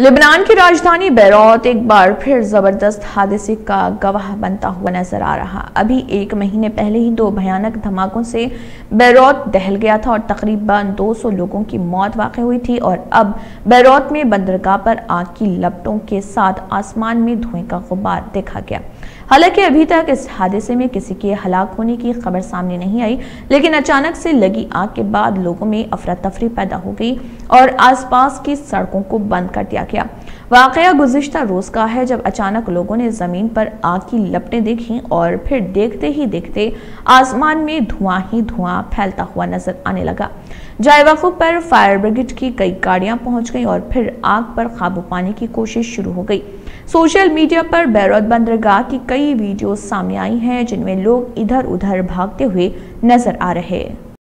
Lebanon की राजधानी Beirut एक बार फिर जबरदस्त हादसे का गवाह बनता हुआ नजर आ रहा। अभी एक महीने पहले ही दो भयानक धमाकों से बेरूत दहल गया था और तकरीबन 200 लोगों की मौत वाक़ हुई थी। और अब बेरूत में बंदरगाह पर आग की लपटों के साथ आसमान में धुएं का गुबार देखा गया। हालांकि अभी तक इस हादसे में किसी के हलाक होने की खबर सामने नहीं आई, लेकिन अचानक से लगी आग के बाद लोगों में अफरा तफरी पैदा हो गई और आसपास की सड़कों को बंद कर दिया गया। वाकया गुज़िश्ता रोज़ का है, जब अचानक लोगों ने ज़मीन पर आग की लपटें देखीं और फिर देखते ही देखते आसमान में धुआं ही धुआं फैलता हुआ नजर आने लगा। जायवाक़ों पर फायर ब्रिगेड की कई गाड़ियां पहुंच गईं और फिर आग पर काबू पाने की कोशिश शुरू हो गई। सोशल मीडिया पर बेरूत बंदरगाह की कई वीडियो सामने आई हैं, जिनमें लोग इधर उधर भागते हुए नजर आ रहे हैं।